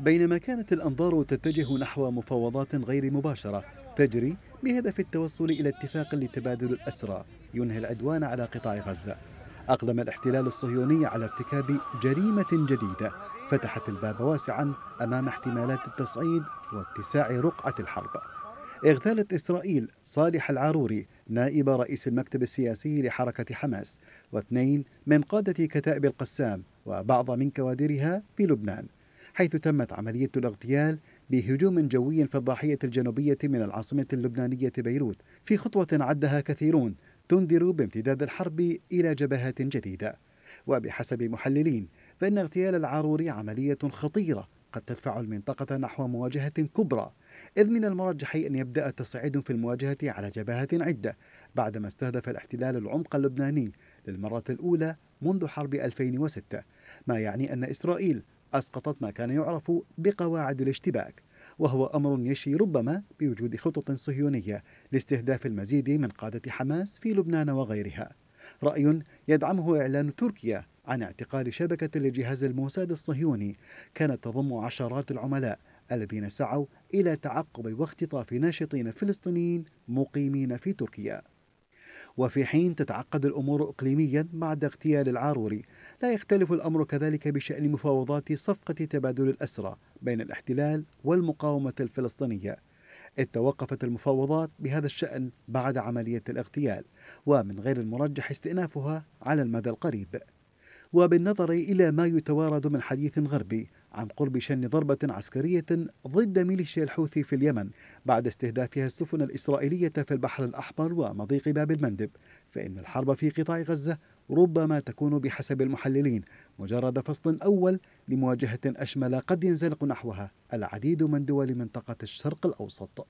بينما كانت الأنظار تتجه نحو مفاوضات غير مباشرة تجري بهدف التوصل إلى اتفاق لتبادل الأسرى ينهي العدوان على قطاع غزة، أقدم الاحتلال الصهيوني على ارتكاب جريمة جديدة فتحت الباب واسعا أمام احتمالات التصعيد واتساع رقعة الحرب. اغتالت إسرائيل صالح العاروري نائب رئيس المكتب السياسي لحركة حماس واثنين من قادة كتائب القسام وبعض من كوادرها في لبنان، حيث تمت عملية الاغتيال بهجوم جوي في الضاحية الجنوبية من العاصمة اللبنانية بيروت في خطوة عدها كثيرون تنذر بامتداد الحرب إلى جبهات جديدة. وبحسب محللين فإن اغتيال العاروري عملية خطيرة قد تدفع المنطقة نحو مواجهة كبرى، إذ من المرجح أن يبدأ تصعيد في المواجهة على جبهات عدة بعدما استهدف الاحتلال العمق اللبناني للمرة الأولى منذ حرب 2006، ما يعني أن إسرائيل أسقطت ما كان يعرف بقواعد الاشتباك، وهو أمر يشي ربما بوجود خطط صهيونية لاستهداف المزيد من قادة حماس في لبنان وغيرها، رأي يدعمه إعلان تركيا عن اعتقال شبكة لجهاز الموساد الصهيوني كانت تضم عشرات العملاء الذين سعوا إلى تعقب واختطاف ناشطين فلسطينيين مقيمين في تركيا. وفي حين تتعقد الأمور إقليميا بعد اغتيال العاروري، لا يختلف الأمر كذلك بشأن مفاوضات صفقة تبادل الأسرى بين الاحتلال والمقاومة الفلسطينية، إذ توقفت المفاوضات بهذا الشأن بعد عملية الاغتيال، ومن غير المرجح استئنافها على المدى القريب. وبالنظر إلى ما يتوارد من حديث غربي عن قرب شن ضربة عسكرية ضد ميليشيا الحوثي في اليمن بعد استهدافها السفن الإسرائيلية في البحر الأحمر ومضيق باب المندب، فإن الحرب في قطاع غزة ربما تكون بحسب المحللين مجرد فصل أول لمواجهة أشمل قد ينزلق نحوها العديد من دول منطقة الشرق الأوسط.